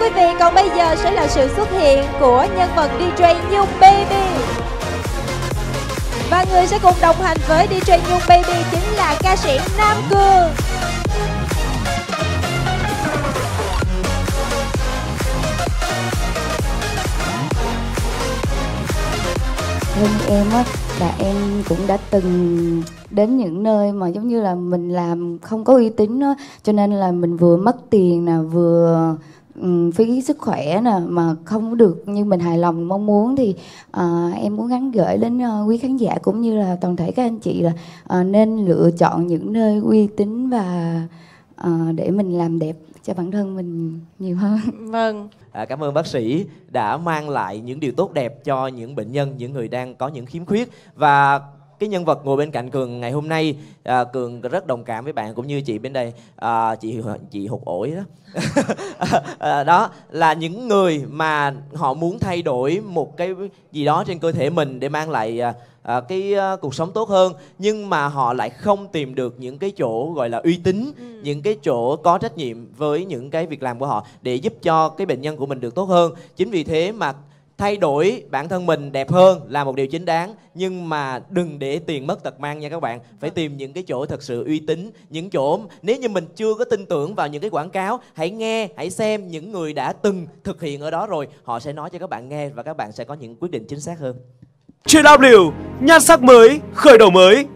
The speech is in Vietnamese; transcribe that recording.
Thưa quý vị, còn bây giờ sẽ là sự xuất hiện của nhân vật DJ Nhung Baby. Và người sẽ cùng đồng hành với DJ Nhung Baby chính là ca sĩ Nam Cường. Hơn em á, là em cũng đã từng đến những nơi mà giống như là mình làm không có uy tín đó, cho nên là mình vừa mất tiền nè, vừa phí sức khỏe nè, mà không được như mình hài lòng mong muốn. Thì em muốn gắn gửi đến quý khán giả cũng như là toàn thể các anh chị là nên lựa chọn những nơi uy tín và để mình làm đẹp cho bản thân mình nhiều hơn. Vâng. Cảm ơn bác sĩ đã mang lại những điều tốt đẹp cho những bệnh nhân, những người đang có những khiếm khuyết. Và cái nhân vật ngồi bên cạnh Cường ngày hôm nay, Cường rất đồng cảm với bạn cũng như chị bên đây, chị hụt ổi đó. Đó là những người mà họ muốn thay đổi một cái gì đó trên cơ thể mình để mang lại cuộc sống tốt hơn, nhưng mà họ lại không tìm được những cái chỗ gọi là uy tín, những cái chỗ có trách nhiệm với những cái việc làm của họ để giúp cho cái bệnh nhân của mình được tốt hơn. Chính vì thế mà thay đổi bản thân mình đẹp hơn là một điều chính đáng, nhưng mà đừng để tiền mất tật mang nha các bạn. Phải tìm những cái chỗ thật sự uy tín, những chỗ nếu như mình chưa có tin tưởng vào những cái quảng cáo, hãy nghe, hãy xem những người đã từng thực hiện ở đó rồi, họ sẽ nói cho các bạn nghe và các bạn sẽ có những quyết định chính xác hơn. JW, nhan sắc mới, khởi đầu mới.